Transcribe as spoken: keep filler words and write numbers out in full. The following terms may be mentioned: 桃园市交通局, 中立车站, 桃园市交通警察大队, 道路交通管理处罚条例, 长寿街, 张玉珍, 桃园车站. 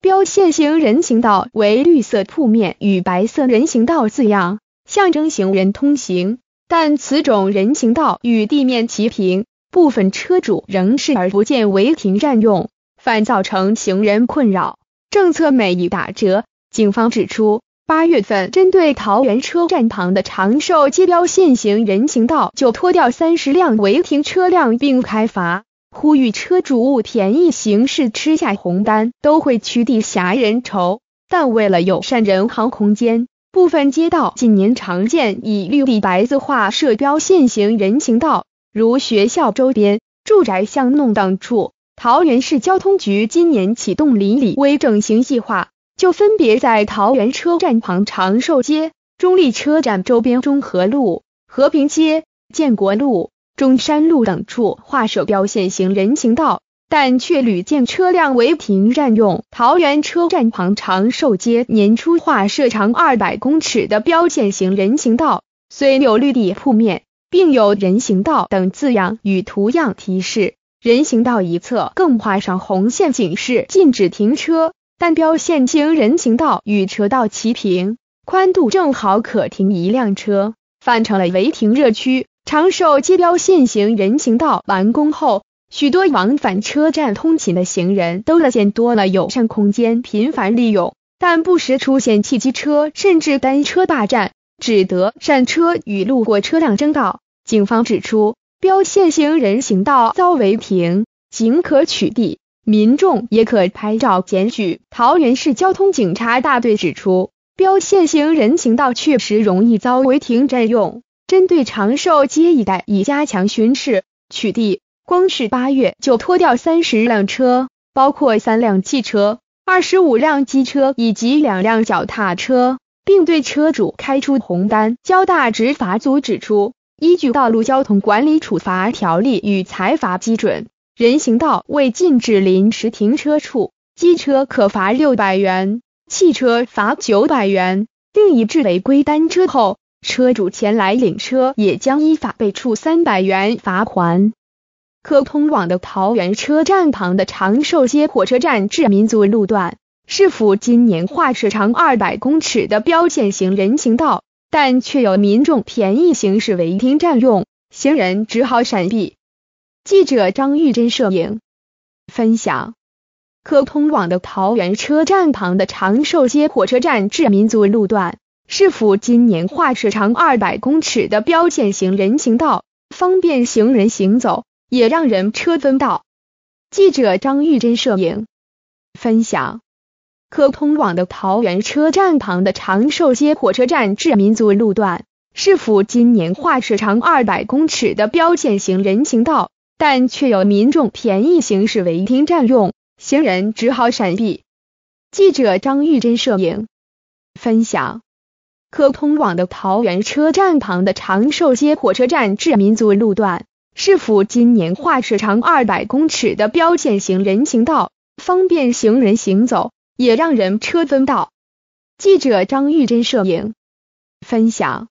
标线型人行道为绿色铺面与白色人行道字样，象征行人通行，但此种人行道与地面齐平，部分车主仍视而不见为停占用，反造成行人困扰。政策每一打折，警方指出，八月份针对桃园车站旁的长寿街标线型人行道就拖掉三十辆违停车辆并开罚，呼吁车主勿便宜行事，吃下红单都会屈地狭人稠。但为了友善人行空间，部分街道近年常见以绿地白字画设标线型人行道，如学校周边、住宅巷弄等处。桃园市交通局今年启动邻里微整形计划，就分别在桃园车站旁长寿街、中立车站周边中和路、和平街、建国路、中山路等处画设标线型人行道，但却屡见车辆违停占用。桃园车站旁长寿街年初画设长二百公尺的标线型人行道，虽有绿地铺面，并有人行道等字样与图样提示，人行道一侧更画上红线警示禁止停车，但标线型人行道与车道齐平，宽度正好可停一辆车，反成了违停热区。长寿街标线型人行道完工后，许多往返车站通勤的行人都乐见多了友善空间，频繁利用，但不时出现汽机车甚至单车霸占，只得善车与路过车辆争告。警方指出，标线型人行道遭违停，警可取缔，民众也可拍照检举。桃园市交通警察大队指出，标线型人行道确实容易遭违停占用，针对长寿街一带已加强巡视取缔，光是八月就拖掉三十辆车，包括三辆汽车、二十五辆机车以及两辆脚踏车，并对车主开出红单。交大执法组指出，依据《道路交通管理处罚条例》与裁罚基准，人行道未禁止临时停车处，机车可罚六百元，汽车罚九百元。另一致违规单车后，车主前来领车也将依法被处三百元罚款。可通往的桃园车站旁的长寿街火车站至民族路段，市府今年画设长二百公尺的标线型人行道，但却有民众便宜行事违停占用，行人只好闪避。记者张玉珍摄影分享，可通往的桃园车站旁的长寿街火车站至民族路段，市府今年画设长二百公尺的标线型人行道，方便行人行走，也让人车分道。记者张玉珍摄影分享，可通往的桃园车站旁的长寿街火车站至民族路段，市府今年画设长二百公尺的标线型人行道，但却有民众便宜行事违停占用，行人只好闪避。记者张玉珍摄影分享，可通往的桃园车站旁的长寿街火车站至民族路段，市府今年画设长二百公尺的标线型人行道，方便行人行走，也让人车分道。记者张玉珍摄影分享，